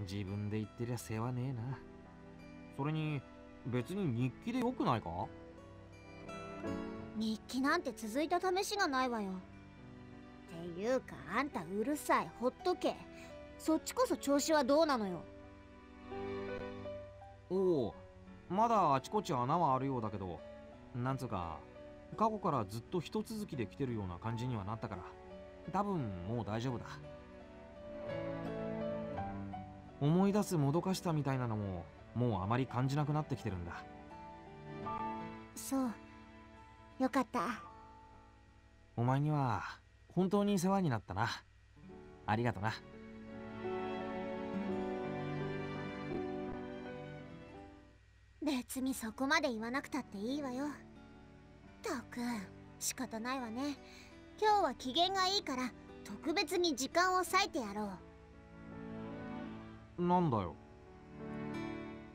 自分で言ってりゃ世話ねえな。それに別に日記でよくないか？日記なんて続いた試しがないわよ。っていうかあんたうるさい、ほっとけ。そっちこそ調子はどうなのよ。おお、まだあちこち穴はあるようだけど、なんつうか過去からずっと一続きで来てるような感じにはなったから、多分もう大丈夫だ。思い出すもどかしさみたいなのももうあまり感じなくなってきてるんだ。そう、よかった。お前には本当に世話になったな。ありがとな。別にそこまで言わなくたっていいわよ。ったく仕方ないわね。今日は機嫌がいいから特別に時間を割いてやろう。なんだよ。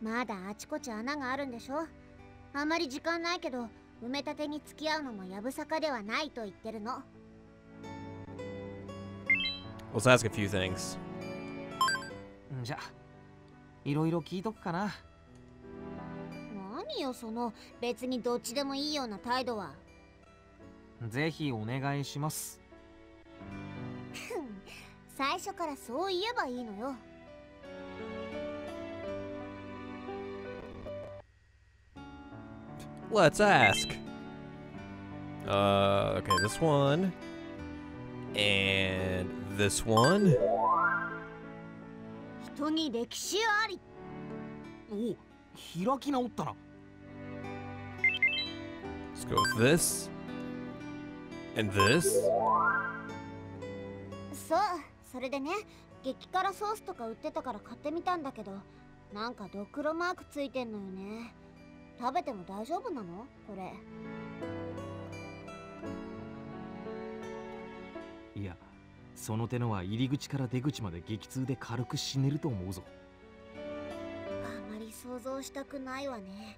まだあちこち穴があるんでしょ。あまり時間ないけど埋め立てに付き合うのもやぶさかではないと言ってるの。Let's ask a few things. じゃあいろいろ聞いとくかな。何よその別にどっちでもいいような態度は。ぜひお願いします。最初からそう言えばいいのよ。Let's ask. Okay, this one and this one. 人に歴史あり。お、開き直ったな。Let's go with this and this. そう、それでね、激辛ソースとか売ってたから買ってみたんだけど、なんかドクロマークついてんのよね。食べても大丈夫なの？これ。いや、その手のは入り口から出口まで激痛で軽く死ねると思うぞ。あまり想像したくないわね。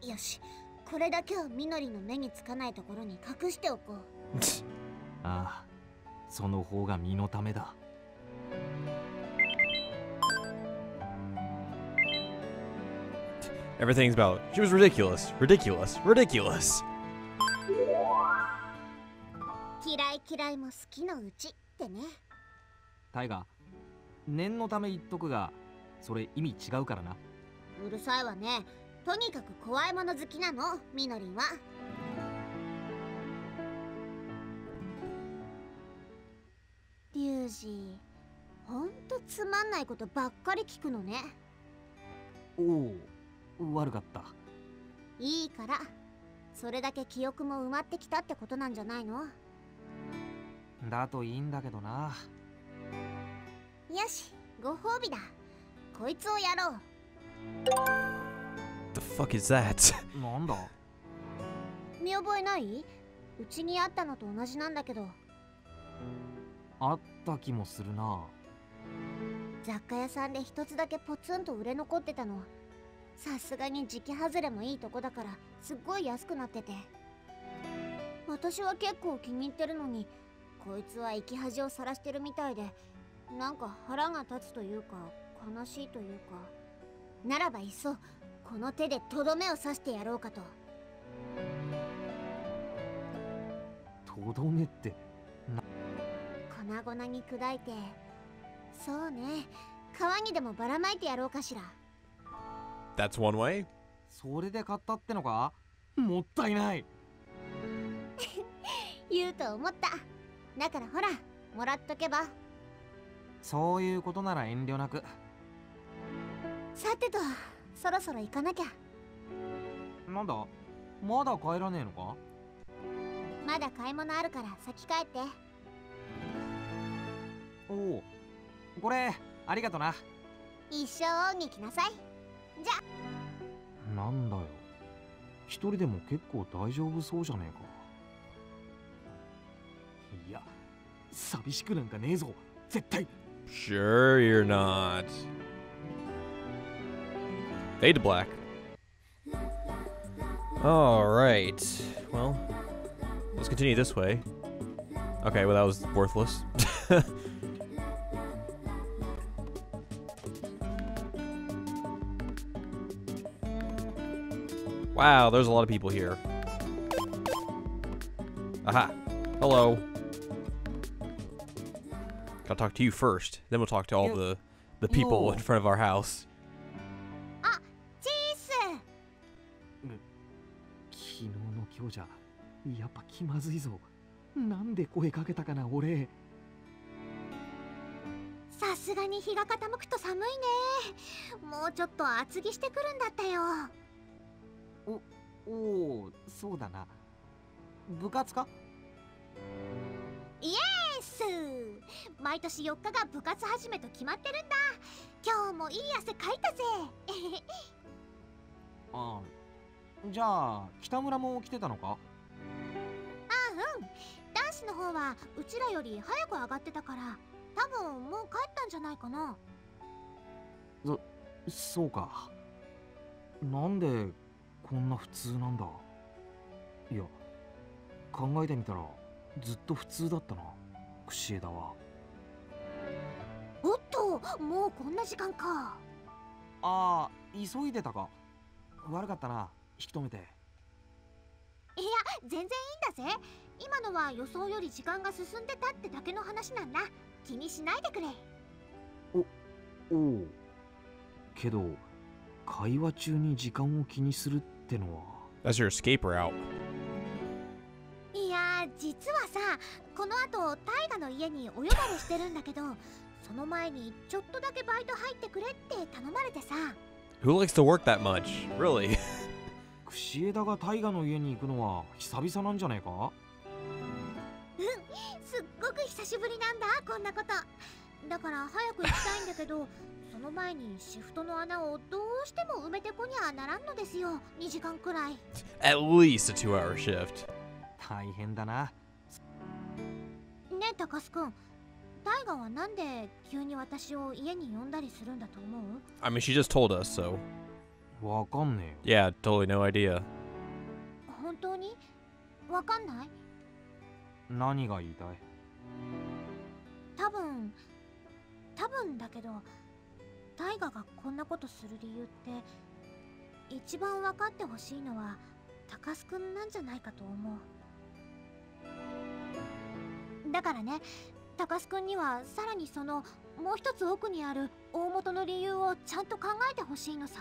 よし、これだけはみのりの目につかないところに隠しておこう。ああ、その方が身のためだ。Everything's about she was ridiculous, ridiculous, ridiculous. 嫌い嫌いも好きのうちってね。タイガ、念のため言っとくが、それ意味違うからな。うるさいわね。とにかく怖いもの好きなの、みのりは。リュウジ、ほんとつまんないことばっかり聞くのね。おお。悪かった。いいから、それだけ記憶も埋まってきたってことなんじゃないの？だといいんだけどな。よし、ご褒美だ。こいつをやろう。The fuck is that? なんだ？見覚えない？うちにあったのと同じなんだけど。あった気もするな。雑貨屋さんで一つだけポツンと売れ残ってたの。さすがに時期外れもいいとこだからすっごい安くなってて、私は結構気に入ってるのに、こいつは生き恥をさらしてるみたいで、なんか腹が立つというか悲しいというか、ならばいっそこの手でとどめを刺してやろうかと。とどめってな。粉々に砕いて、そうね、川にでもばらまいてやろうかしら。That's one way. それで買ったってのか？もったいない。言うと思った。だからほら、もらっとけば。そういうことなら遠慮なく。さてと、そろそろ行かなきゃ。なんだ、まだ帰らねえのか？まだ買い物あるから先帰って。おお、これありがとな。一生恩に来なさい。じゃなんだよ、一人でも結構大丈夫そうじゃねえか。いや、寂しくなんかねえぞ、絶対。Sure you're not. Fade to black. All right. Well, let's continue this way. Okay, well that was worthless. Wow, there's a lot of people here. Aha. Hello. Gotta talk to you first. Then we'll talk to all the people in front of our house. Ah, Jason. 昨日の今日じゃやっぱ気まずいぞ。なんで声かけたかな、俺。さすがに日が傾くと寒いね。もうちょっと厚着してくるんだったよ。お、そうだな。部活か？イエス！毎年4日が部活始めと決まってるんだ。今日もいい汗かいたぜ。ああ、じゃあ北村も来てたのか？ああ、うん。男子の方はうちらより早く上がってたから。多分もう帰ったんじゃないかな。そうか。なんでこんな普通なんだ。いや、考えてみたらずっと普通だったな、櫛枝は。おっと、もうこんな時間か。ああ、急いでたか。悪かったな、引き止めて。いや、全然いいんだぜ。今のは予想より時間が進んでたってだけの話なんだ。気にしないでくれ。おう。けど、会話中に時間を気にするってのは。That's your escape route. いや、実はさ、この後、タイガの家にお呼ばれしてるんだけど、その前にちょっとだけバイト入ってくれって頼まれてさ。Who likes to work that much? Really? クシエダがタイガの家に行くのは久々なんじゃないか？すっごく久しぶりなんだ、こんなこと。だから早く行きたいんだけど、その前にシフトの穴をどうしても埋めてこにゃならんのですよ。2時間くらい。At least a 2-hour shift。大変だな。ねえ、高須君。タイガはなんで急に私を家に呼んだりするんだと思う？ I mean, she just told us, so. わかんねえよ。Yeah, totally no idea。本当に？わかんない？何が言いたい？多分だけど、タイガがこんなことする理由って一番分かってほしいのは高須くんなんじゃないかと思う。だからね、高須くんにはさらにそのもう一つ奥にある大元の理由をちゃんと考えてほしいのさ。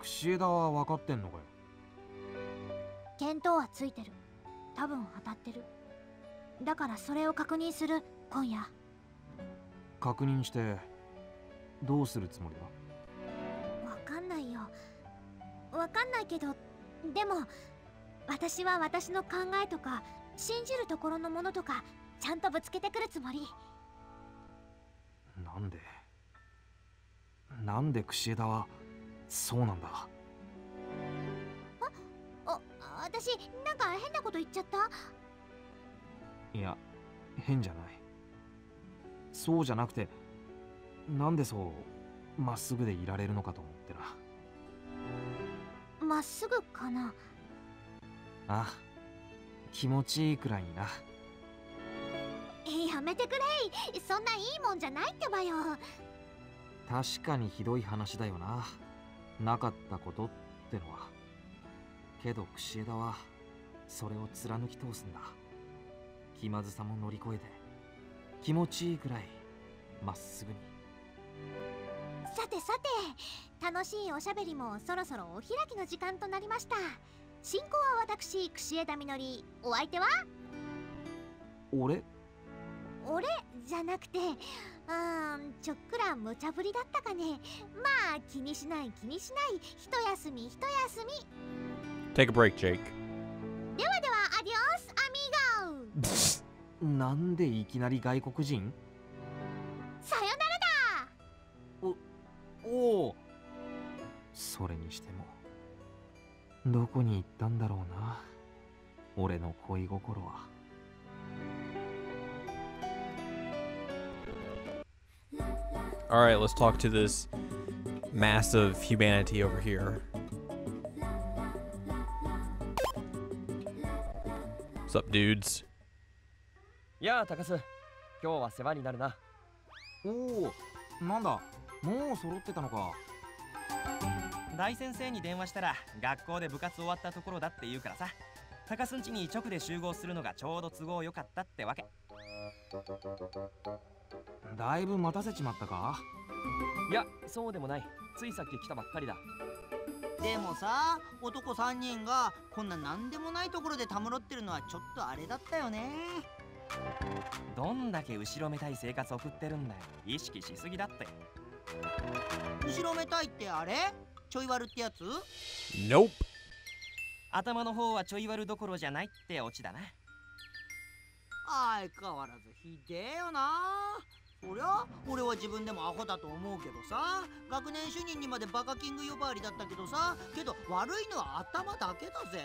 櫛枝は分かってんのかよ。見当はついてる。多分当たってる。だからそれを確認する、今夜。確認してどうするつもりだ？わかんないよ。わかんないけど、でも私は私の考えとか信じるところのものとかちゃんとぶつけてくるつもり。なんで櫛枝はそうなんだ。私、なんか変なこと言っちゃった？いや、変じゃない。そうじゃなくて、なんでそうまっすぐでいられるのかと思ってな。まっすぐかな。あ、気持ちいいくらいにな。やめてくれい。そんないいもんじゃないってばよ。確かにひどい話だよな、なかったことってのは。けど櫛枝はそれを貫き通すんだ。気まずさも乗り越えて気持ちいいくらいまっすぐに。さて、楽しいおしゃべりもそろそろお開きの時間となりました。進行は私、櫛枝みのり。お相手は俺じゃなくて、ちょっくら無茶ぶりだったかね。まあ気にしない、一休み一休み。Take a break, Jake. ではでは、アディオス、アミーゴ。なんでいきなり外国人？さよならだ。おお。それにしても、どこに行ったんだろうな、俺の恋心は。All right, let's talk to this mass of humanity over here.What's up, dudes? やあ、高須。今日は世話になるな。おお、なんだ。もう揃ってたのか。大先生に電話したら学校で部活終わったところだって言うからさ、高須ん家に直で集合するのがちょうど都合よかったってわけ。だいぶ待たせちまったか。いやそうでもない、ついさっき来たばっかりだ。でもさ、男3人がこんな何でもないところでたむろってるのはちょっとあれだったよね。どんだけ後ろめたい生活送ってるんだよ。意識しすぎだって。後ろめたいってあれ？ちょい悪ってやつ？ Nope。 頭の方はちょい悪どころじゃないってオチだな。相変わらずひでえよな。そりゃ俺は自分でもアホだと思うけどさ、学年主任にまでバカキング呼ばわりだったけどさ、けど悪いのは頭だけだぜ。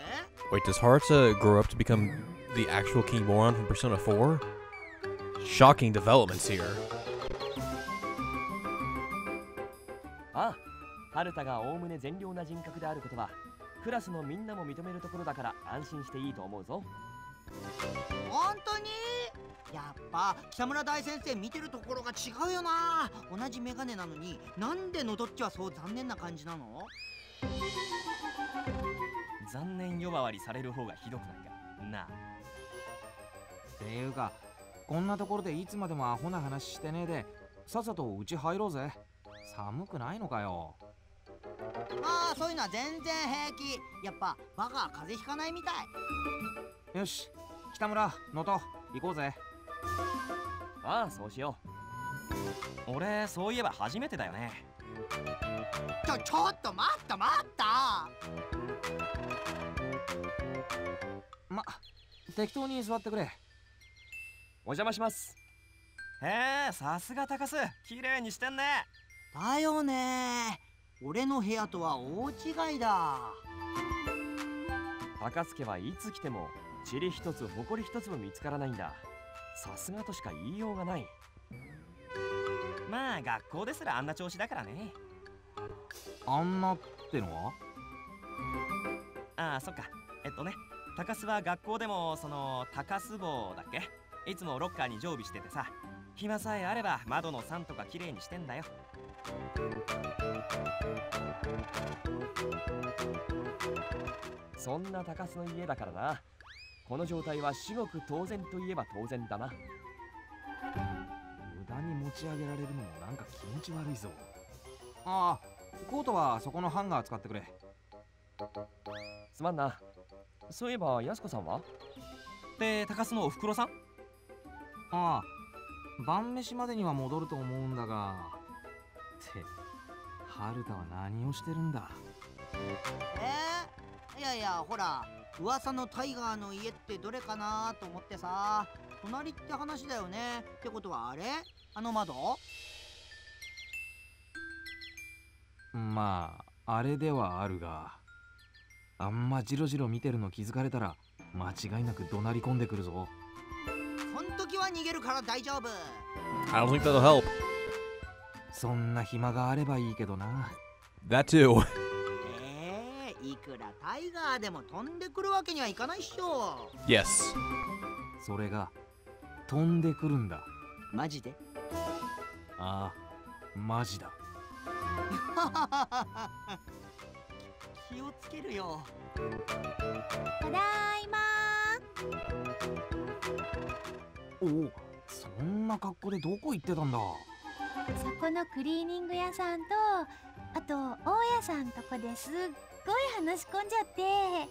Wait, does Haruta grow up to become the actual King Moron from Persona 4? Shocking developments here. ああ、Harutaがおおむね善良な人格であることはクラスのみんなも認めるところだから安心していいと思うぞ。本当にやっぱ北村大先生見てるところが違うよな。同じメガネなのになんでのどっちはそう残念な感じなの。残念呼ばわりされる方がひどくないかなあ。っていうかこんなところでいつまでもアホな話してねえで、さっさとうち入ろうぜ。寒くないのかよ。まあそういうのは全然平気。やっぱバカは風邪ひかないみたい。よし北村、のと行こうぜ。ああそうしよう。俺そういえば初めてだよね。ちょっと待った待った。適当に座ってくれ。お邪魔します。へえ、さすが高須、綺麗にしてんね。だよね、俺の部屋とは大違いだ。高須家はいつ来ても塵一つ埃一つも見つからないんだ。さすがとしか言いようがない。まあ学校ですらあんな調子だからね。あんなってのは？ああそっか。高須は学校でもその高須帽だっけ、いつもロッカーに常備しててさ、暇さえあれば窓の桟とかきれいにしてんだよ。そんな高須の家だからな、この状態は至極当然といえば当然だな。無駄に持ち上げられるのもなんか気持ち悪いぞ。ああ、コートはそこのハンガー使ってくれ。すまんな。そういえば安子さんは？で、高須のおふくろさん？ああ、晩飯までには戻ると思うんだが。って、春田は何をしてるんだ？いやいや、ほら噂のタイガーの家ってどれかなと思ってさ、隣って話だよね。ってことはあれ、あの窓？まああれではあるが、あんまジロジロ見てるの気づかれたら間違いなく怒鳴り込んでくるぞ。そん時は逃げるから大丈夫。I don't think that'll help。そんな暇があればいいけどな。That too。いくらタイガーでも飛んでくるわけにはいかないっしょ。 Yes。 それが飛んでくるんだ。マジで？ああ、マジだ。気をつけるよ。ただいま。おお、そんな格好でどこ行ってたんだ。そこのクリーニング屋さんとあと大家さんとこですっごい話し込んじゃって。